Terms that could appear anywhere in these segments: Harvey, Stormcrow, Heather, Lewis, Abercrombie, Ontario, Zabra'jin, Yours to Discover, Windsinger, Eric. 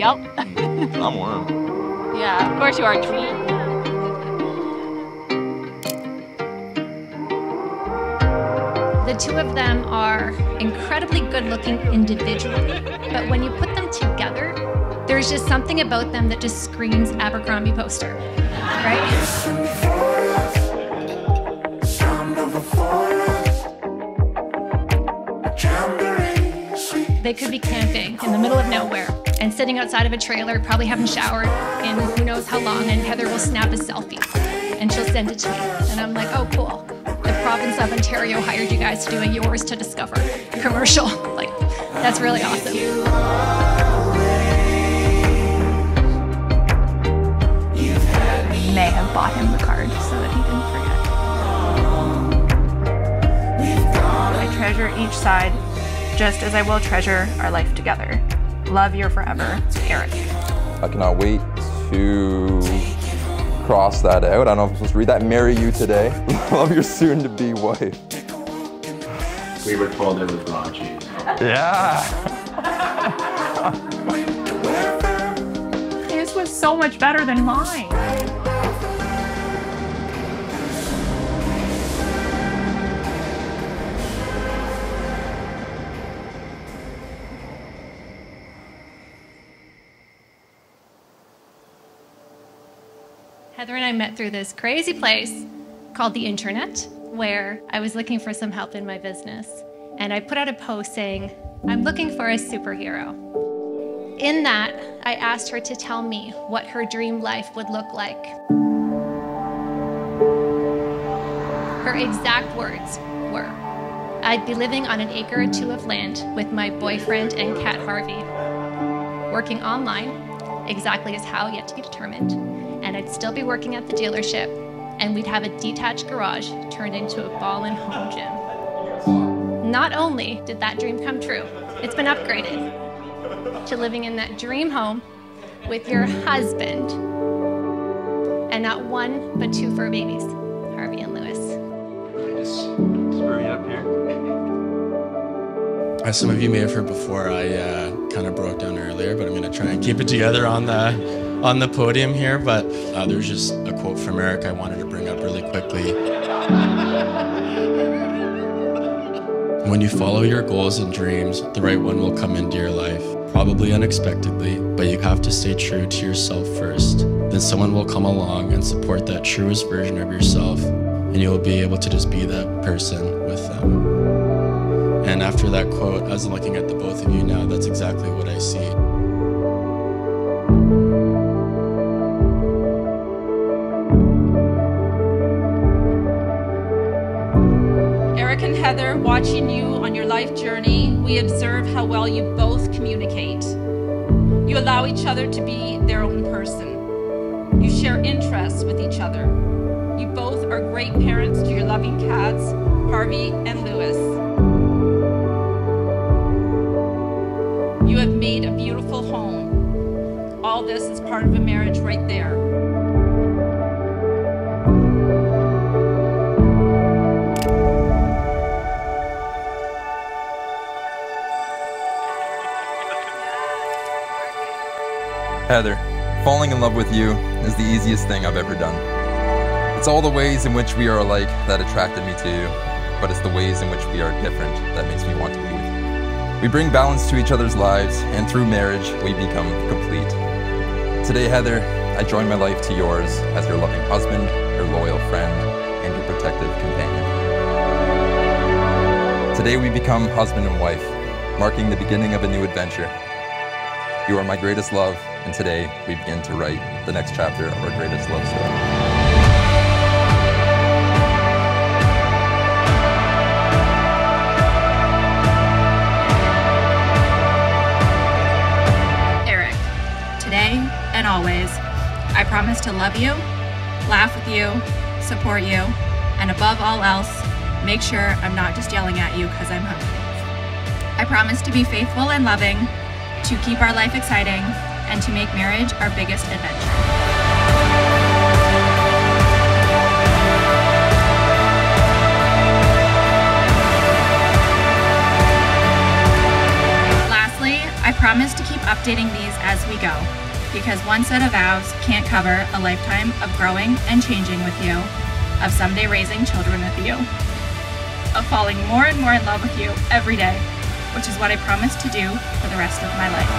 Yep. I'm warm. Yeah, of course you are, Tree. The two of them are incredibly good-looking individually, but when you put them together, there's just something about them that just screams Abercrombie poster, right? They could be camping in the middle of nowhere and sitting outside of a trailer, probably haven't showered in who knows how long, and Heather will snap a selfie, and she'll send it to me, and I'm like, oh, cool. Province of Ontario hired you guys to do a Yours to Discover commercial. Like, that's really awesome. May have bought him the card so that he didn't forget. I treasure each side just as I will treasure our life together. Love your forever, Eric. I cannot wait to cross that out. I don't know if I'm supposed to read that. Marry you today. Love your soon-to-be wife. We were told it was raw cheese. Yeah. His was so much better than mine. Heather and I met through this crazy place called the internet, where I was looking for some help in my business. And I put out a post saying, I'm looking for a superhero. In that, I asked her to tell me what her dream life would look like. Her exact words were, I'd be living on an acre or two of land with my boyfriend and cat Harvey, working online, exactly as how yet to be determined. And I'd still be working at the dealership, and we'd have a detached garage turned into a ball and home gym. Not only did that dream come true, it's been upgraded to living in that dream home with your husband, and not one, but two fur babies, Harvey and Lewis. Just screw you up here. As some of you may have heard before, I kind of broke down earlier, but I'm gonna try and keep it together on the podium here, but there's just a quote from Eric I wanted to bring up really quickly. When you follow your goals and dreams, the right one will come into your life, probably unexpectedly, but you have to stay true to yourself first. Then someone will come along and support that truest version of yourself, and you'll be able to just be that person with them. And after that quote, as I'm looking at the both of you now, that's exactly what I see. Eric and Heather, watching you on your life journey, we observe how well you both communicate. You allow each other to be their own person. You share interests with each other. You both are great parents to your loving cats, Harvey and Lewis. You have made a beautiful home. All this is part of a marriage right there. Heather, falling in love with you is the easiest thing I've ever done. It's all the ways in which we are alike that attracted me to you, but it's the ways in which we are different that makes me want to be with you. We bring balance to each other's lives, and through marriage, we become complete. Today, Heather, I join my life to yours as your loving husband, your loyal friend, and your protective companion. Today, we become husband and wife, marking the beginning of a new adventure. You are my greatest love, and today we begin to write the next chapter of our greatest love story. Eric, today and always, I promise to love you, laugh with you, support you, and above all else, make sure I'm not just yelling at you because I'm hungry. I promise to be faithful and loving, to keep our life exciting, and to make marriage our biggest adventure. Lastly, I promise to keep up updating these as we go, because one set of vows can't cover a lifetime of growing and changing with you, of someday raising children with you, of falling more and more in love with you every day, which is what I promise to do for the rest of my life.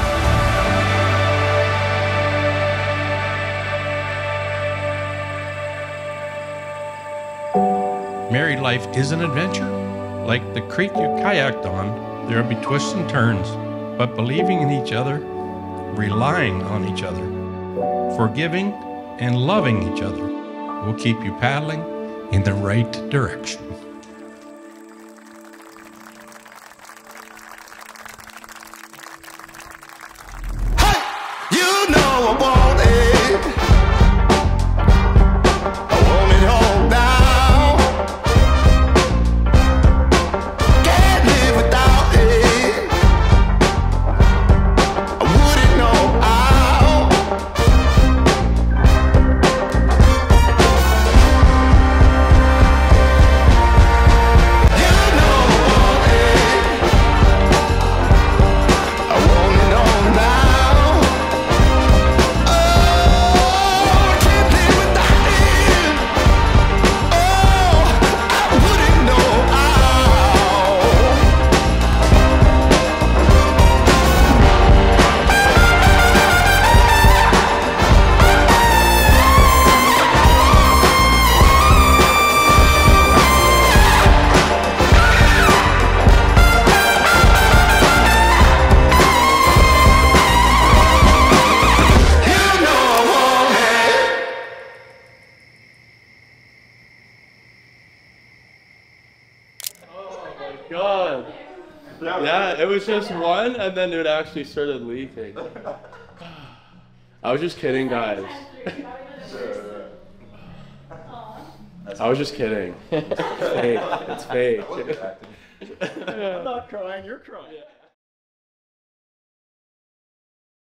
Married life is an adventure. Like the creek you kayaked on, there will be twists and turns, but believing in each other, relying on each other, forgiving and loving each other will keep you paddling in the right direction. God. Yeah, it was just one, and then it actually started leaking. I was just kidding, guys. I was just kidding. It's fake. It's fake. I'm not crying, you're crying.